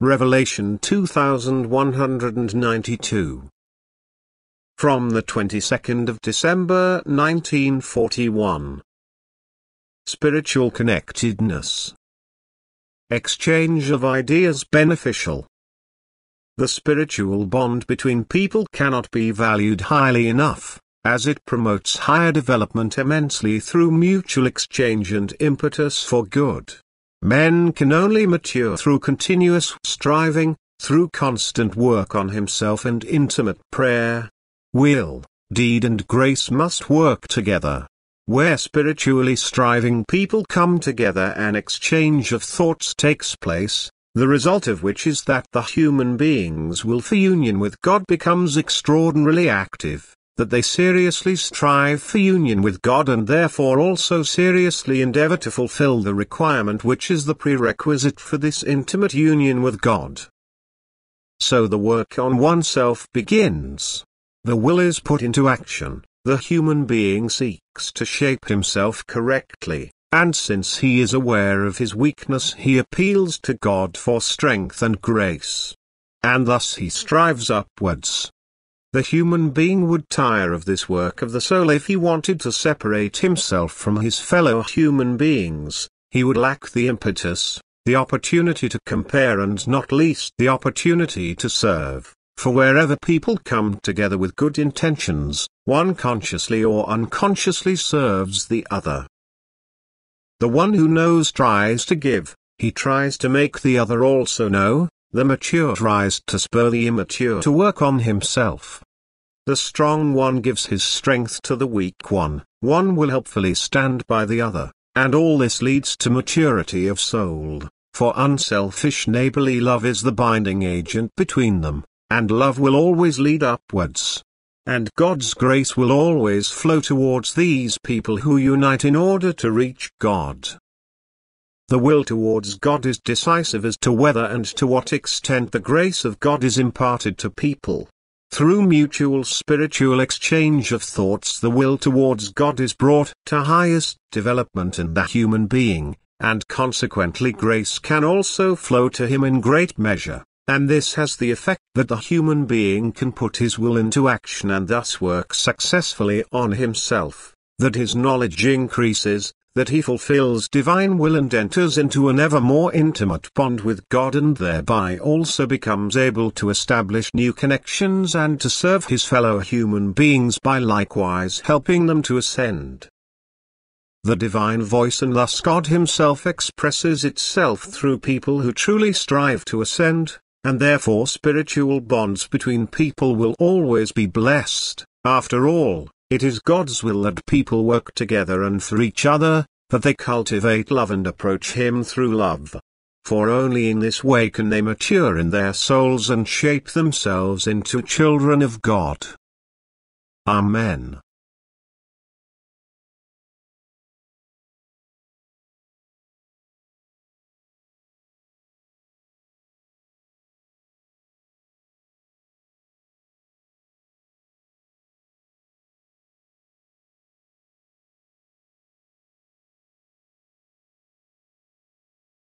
Revelation 2192. From the 22nd of December 1941. Spiritual connectedness. Exchange of ideas beneficial. The spiritual bond between people cannot be valued highly enough, as it promotes higher development immensely through mutual exchange and impetus for good. Men can only mature through continuous striving, through constant work on himself and intimate prayer. Will, deed and grace must work together. Where spiritually striving people come together, an exchange of thoughts takes place, the result of which is that the human being's will for union with God becomes extraordinarily active, that they seriously strive for union with God and therefore also seriously endeavor to fulfill the requirement which is the prerequisite for this intimate union with God. So the work on oneself begins. The will is put into action, the human being seeks to shape himself correctly, and since he is aware of his weakness he appeals to God for strength and grace. And thus he strives upwards. The human being would tire of this work of the soul if he wanted to separate himself from his fellow human beings. He would lack the impetus, the opportunity to compare, and not least the opportunity to serve, for wherever people come together with good intentions, one consciously or unconsciously serves the other. The one who knows tries to give, he tries to make the other also know. The mature tries to spur the immature to work on himself. The strong one gives his strength to the weak one, one will helpfully stand by the other, and all this leads to maturity of soul, for unselfish neighborly love is the binding agent between them, and love will always lead upwards. And God's grace will always flow towards these people who unite in order to reach God. The will towards God is decisive as to whether and to what extent the grace of God is imparted to people. Through mutual spiritual exchange of thoughts, the will towards God is brought to highest development in the human being, and consequently grace can also flow to him in great measure, and this has the effect that the human being can put his will into action and thus work successfully on himself, that his knowledge increases, that he fulfills divine will and enters into an ever more intimate bond with God, and thereby also becomes able to establish new connections and to serve his fellow human beings by likewise helping them to ascend. The divine voice, and thus God himself, expresses itself through people who truly strive to ascend, and therefore spiritual bonds between people will always be blessed. After all, it is God's will that people work together and for each other, that they cultivate love and approach Him through love. For only in this way can they mature in their souls and shape themselves into children of God. Amen.